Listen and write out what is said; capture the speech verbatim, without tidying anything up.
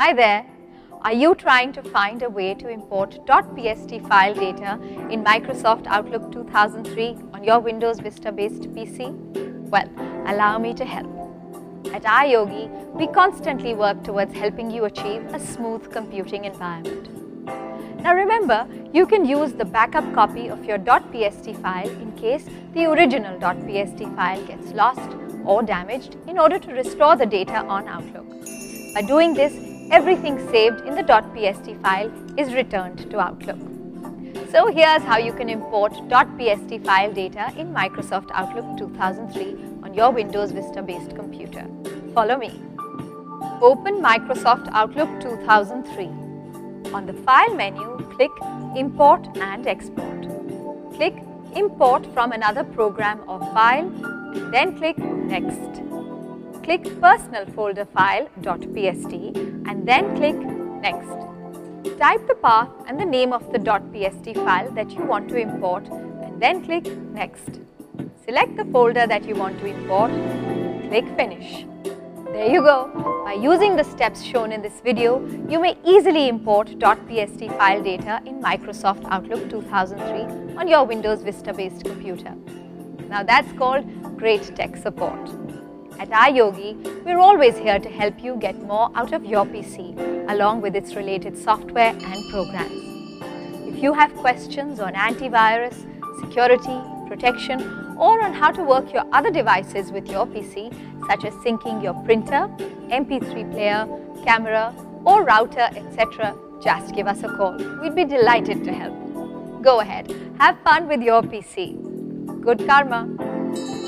Hi there! Are you trying to find a way to import .pst file data in Microsoft Outlook two thousand three on your Windows Vista based P C? Well, allow me to help. At iYogi, we constantly work towards helping you achieve a smooth computing environment. Now remember, you can use the backup copy of your .pst file in case the original .pst file gets lost or damaged in order to restore the data on Outlook. By doing this, everything saved in the .pst file is returned to Outlook. So here's how you can import .pst file data in Microsoft Outlook two thousand three on your Windows Vista based computer. Follow me. Open Microsoft Outlook two thousand three. On the File menu, click Import and Export. Click Import from another program or file, then click Next. Click Personal Folder File .pst and then click Next. Type the path and the name of the .pst file that you want to import and then click Next. Select the folder that you want to import, click Finish. There you go! By using the steps shown in this video, you may easily import .pst file data in Microsoft Outlook two thousand three on your Windows Vista based computer. Now that's called great tech support. At iYogi, we're always here to help you get more out of your P C, along with its related software and programs. If you have questions on antivirus, security, protection, or on how to work your other devices with your P C, such as syncing your printer, M P three player, camera, or router, et cetera, just give us a call. We'd be delighted to help. Go ahead, have fun with your P C. Good karma!